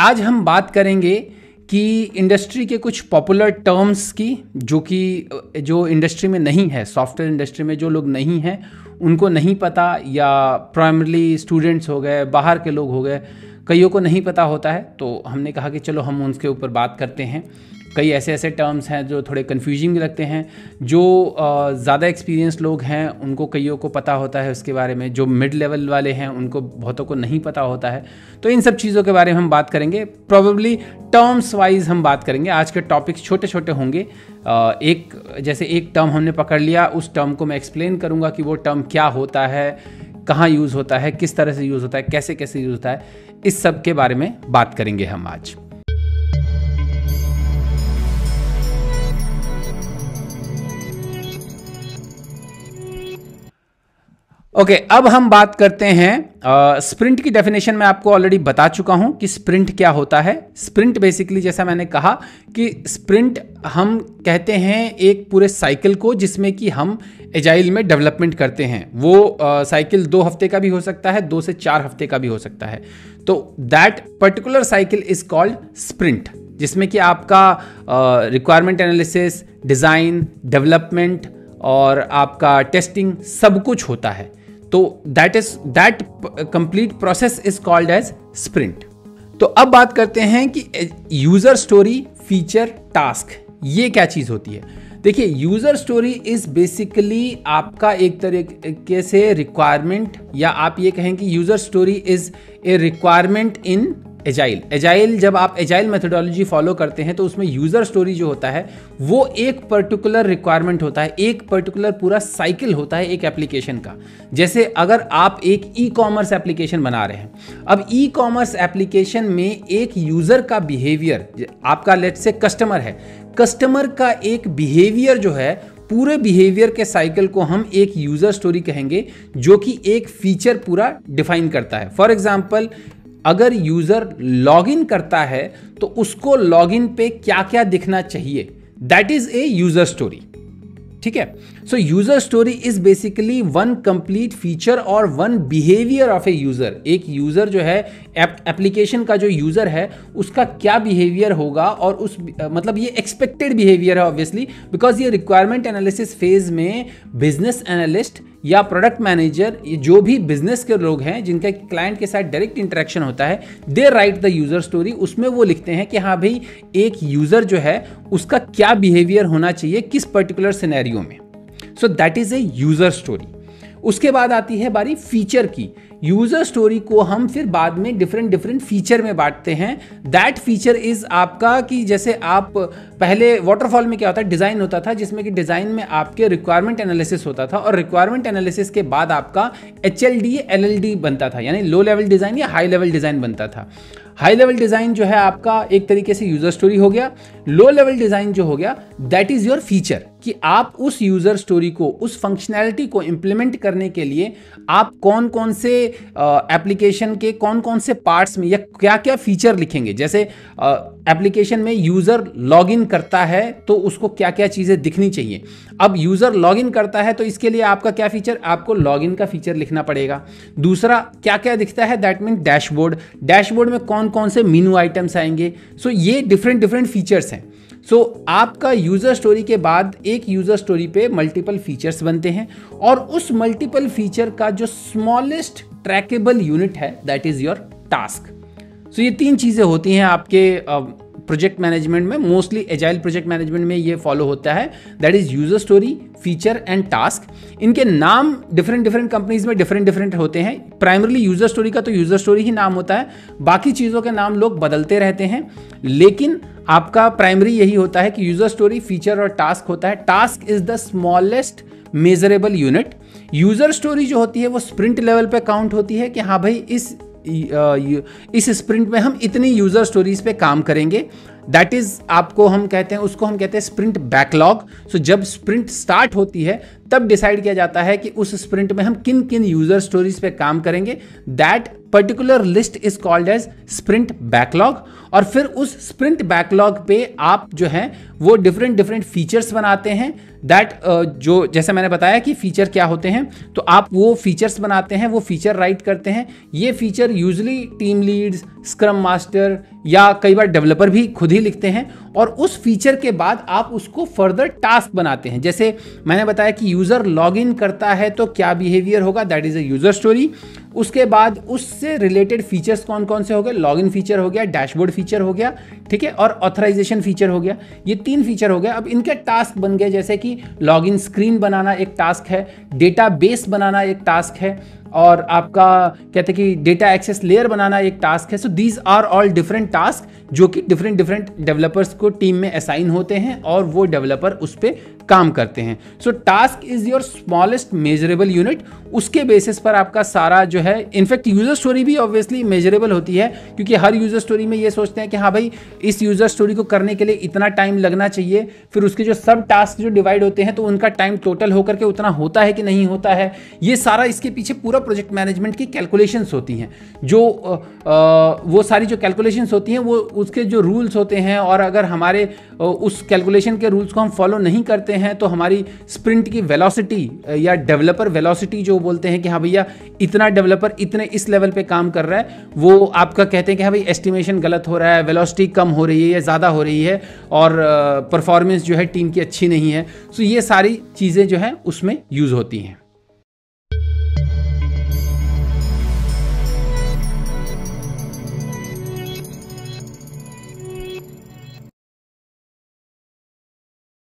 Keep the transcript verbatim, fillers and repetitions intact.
आज हम बात करेंगे कि इंडस्ट्री के कुछ पॉपुलर टर्म्स की, जो कि जो इंडस्ट्री में नहीं है, सॉफ्टवेयर इंडस्ट्री में जो लोग नहीं हैं उनको नहीं पता, या प्राइमरली स्टूडेंट्स हो गए, बाहर के लोग हो गए, कईयों को नहीं पता होता है। तो हमने कहा कि चलो हम उनके ऊपर बात करते हैं। कई ऐसे ऐसे टर्म्स हैं जो थोड़े कन्फ्यूजिंग लगते हैं, जो ज़्यादा एक्सपीरियंस लोग हैं उनको कईयों को पता होता है उसके बारे में, जो मिड लेवल वाले हैं उनको बहुतों को नहीं पता होता है। तो इन सब चीज़ों के बारे में हम बात करेंगे, प्रोबेबली टर्म्स वाइज हम बात करेंगे। आज के टॉपिक्स छोटे छोटे होंगे, एक जैसे एक टर्म हमने पकड़ लिया, उस टर्म को मैं एक्सप्लेन करूँगा कि वो टर्म क्या होता है, कहाँ यूज़ होता है, किस तरह से यूज़ होता है, कैसे कैसे यूज़ होता है, इस सब के बारे में बात करेंगे हम आज। ओके okay, अब हम बात करते हैं स्प्रिंट uh, की डेफिनेशन। मैं आपको ऑलरेडी बता चुका हूं कि स्प्रिंट क्या होता है। स्प्रिंट बेसिकली, जैसा मैंने कहा कि स्प्रिंट हम कहते हैं एक पूरे साइकिल को, जिसमें कि हम एजाइल में डेवलपमेंट करते हैं। वो साइकिल uh, दो हफ्ते का भी हो सकता है, दो से चार हफ्ते का भी हो सकता है। तो that particular cycle is called sprint, जिसमें कि आपका रिक्वायरमेंट एनालिसिस, डिज़ाइन, डेवलपमेंट और आपका टेस्टिंग सब कुछ होता है। तो that is that complete process is called as sprint. तो अब बात करते हैं कि यूजर स्टोरी, फीचर, टास्क, ये क्या चीज होती है। देखिए, यूजर स्टोरी इज बेसिकली आपका एक तरीके से रिक्वायरमेंट, या आप ये कहें कि user story is a requirement in agile. Agile, जब आप एजाइल मेथोडोलॉजी फॉलो करते हैं तो उसमें यूजर स्टोरी जो होता है वो एक पर्टिकुलर रिक्वायरमेंट होता है, एक पर्टिकुलर पूरा साइकिल होता है एक एप्लीकेशन का। जैसे अगर आप एक ई कॉमर्स एप्लीकेशन बना रहे हैं, अब ई कॉमर्स एप्लीकेशन में एक यूजर का बिहेवियर, आपका लेट्स से कस्टमर है, कस्टमर का एक बिहेवियर जो है, पूरे बिहेवियर के साइकिल को हम एक यूजर स्टोरी कहेंगे, जो कि एक फीचर पूरा डिफाइन करता है। फॉर एग्जाम्पल, अगर यूज़र लॉगिन करता है तो उसको लॉगिन पे क्या क्या दिखना चाहिए, that is a user story. ठीक है, so user story is basically one complete feature और one behaviour of a user. एक यूज़र जो है, एप्लीकेशन का जो यूज़र है, उसका क्या बिहेवियर होगा, और उस मतलब ये एक्सपेक्टेड बिहेवियर है ऑब्वियसली, बिकॉज ये रिक्वायरमेंट एनालिसिस फेज़ में बिजनेस एनालिस्ट या प्रोडक्ट मैनेजर, जो भी बिजनेस के लोग हैं जिनका क्लाइंट के साथ डायरेक्ट इंटरेक्शन होता है, they write the user story. उसमें वो लिखते हैं कि हाँ भाई, एक यूज़र जो है उसका क्या बिहेवियर होना चाहिए किस पर्टिकुलर सिनेरियो में। So that is a user story. उसके बाद आती है बारी फीचर की। यूज़र स्टोरी को हम फिर बाद में डिफरेंट डिफरेंट फीचर में बांटते हैं। दैट फीचर इज़ आपका कि जैसे आप पहले वाटरफॉल में क्या होता है, डिज़ाइन होता था, जिसमें कि डिज़ाइन में आपके रिक्वायरमेंट एनालिसिस होता था, और रिक्वायरमेंट एनालिसिस के बाद आपका H L D L L D बनता था, यानी लो लेवल डिज़ाइन या हाई लेवल डिज़ाइन बनता था। हाई लेवल डिज़ाइन जो है आपका एक तरीके से यूज़र स्टोरी हो गया, लो लेवल डिज़ाइन जो हो गया दैट इज़ योर फीचर, कि आप उस यूज़र स्टोरी को, उस फंक्शनैलिटी को इम्प्लीमेंट करने के लिए आप कौन कौन से एप्लीकेशन के कौन कौन से पार्ट्स में या क्या क्या फीचर लिखेंगे। जैसे एप्लीकेशन में यूज़र लॉगिन करता है तो उसको क्या क्या चीज़ें दिखनी चाहिए। अब यूज़र लॉगिन करता है तो इसके लिए आपका क्या फीचर, आपको लॉगिन का फीचर लिखना पड़ेगा। दूसरा क्या क्या दिखता है, दैट मीन डैशबोर्ड, डैशबोर्ड में कौन कौन से मेनू आइटम्स आएंगे। सो so, ये डिफरेंट डिफरेंट फीचर्स हैं। सो so, आपका यूज़र स्टोरी के बाद एक यूज़र स्टोरी पे मल्टीपल फीचर्स बनते हैं, और उस मल्टीपल फीचर का जो स्मॉलेस्ट ट्रैकेबल यूनिट है दैट इज़ योर टास्क। सो ये तीन चीज़ें होती हैं आपके प्रोजेक्ट मैनेजमेंट में, मोस्टली एजाइल प्रोजेक्ट मैनेजमेंट में ये फॉलो होता है, that is user story, feature and task. इनके नाम डिफरेंट डिफरेंट कंपनीज में डिफरेंट डिफरेंट होते हैं। प्राइमरली यूज़र स्टोरी का तो यूज़र स्टोरी ही नाम होता है, बाकी चीज़ों के नाम लोग बदलते रहते हैं, लेकिन आपका प्राइमरी यही होता है कि यूज़र स्टोरी, फीचर और टास्क होता है। Task is the smallest measurable unit. User story जो होती है वो स्प्रिंट लेवल पे काउंट होती है कि हाँ भाई, इस इस स्प्रिंट में हम इतनी यूज़र स्टोरीज पे काम करेंगे। दैट इज़ आपको हम कहते हैं उसको हम कहते हैं स्प्रिंट बैकलॉग। सो जब स्प्रिंट स्टार्ट होती है तब डिसाइड किया जाता है कि उस स्प्रिंट में हम किन किन यूज़र स्टोरीज पे काम करेंगे। That particular list is called as sprint backlog. और फिर उस स्प्रिंट बैकलॉग पे आप जो हैं वो डिफरेंट डिफरेंट फीचर्स बनाते हैं। दैट uh, जो जैसे मैंने बताया कि फीचर क्या होते हैं, तो आप वो फीचर्स बनाते हैं, वो फीचर राइट करते हैं। ये feature usually team leads, scrum master, या कई बार डेवलपर भी खुद ही लिखते हैं, और उस फीचर के बाद आप उसको फर्दर टास्क बनाते हैं। जैसे मैंने बताया कि यूज़र लॉगिन करता है तो क्या बिहेवियर होगा, that is a user story. उसके बाद उससे रिलेटेड फीचर्स कौन कौन से हो गए, लॉगिन फीचर हो गया, डैशबोर्ड फीचर हो गया, ठीक है, और ऑथराइजेशन फीचर हो गया। ये तीन फीचर हो गया। अब इनके टास्क बन गए, जैसे कि लॉगिन स्क्रीन बनाना एक टास्क है, डेटाबेस बनाना एक टास्क है, और आपका कहते हैं कि डेटा एक्सेस लेयर बनाना एक टास्क है। So these are all different task जो कि डिफरेंट डिफरेंट डेवलपर्स को टीम में असाइन होते हैं और वो डेवलपर उस पर काम करते हैं। So task is your smallest measurable unit. उसके बेसिस पर आपका सारा जो है, इनफैक्ट यूजर स्टोरी भी ऑब्वियसली मेजरेबल होती है, क्योंकि हर यूजर स्टोरी में ये सोचते हैं कि हाँ भाई इस यूजर स्टोरी को करने के लिए इतना टाइम लगना चाहिए, फिर उसके जो सब टास्क जो डिवाइड होते हैं तो उनका टाइम टोटल होकर के उतना होता है कि नहीं होता है। ये सारा इसके पीछे पूरा प्रोजेक्ट मैनेजमेंट की कैलकुलेशंस होती हैं, जो आ, वो सारी जो कैलकुलेशंस होती हैं वो उसके जो रूल्स होते हैं, और अगर हमारे उस कैलकुलेशन के रूल्स को हम फॉलो नहीं करते हैं तो हमारी स्प्रिंट की वेलोसिटी या डेवलपर वेलोसिटी जो बोलते हैं कि हाँ भैया इतना डेवलपर इतने इस लेवल पे काम कर रहा है, वो आपका कहते हैं कि हाँ भाई एस्टिमेशन गलत हो रहा है, वेलोसिटी कम हो रही है या ज़्यादा हो रही है, और परफॉर्मेंस जो है टीम की अच्छी नहीं है। सो ये सारी चीज़ें जो हैं उसमें यूज़ होती हैं।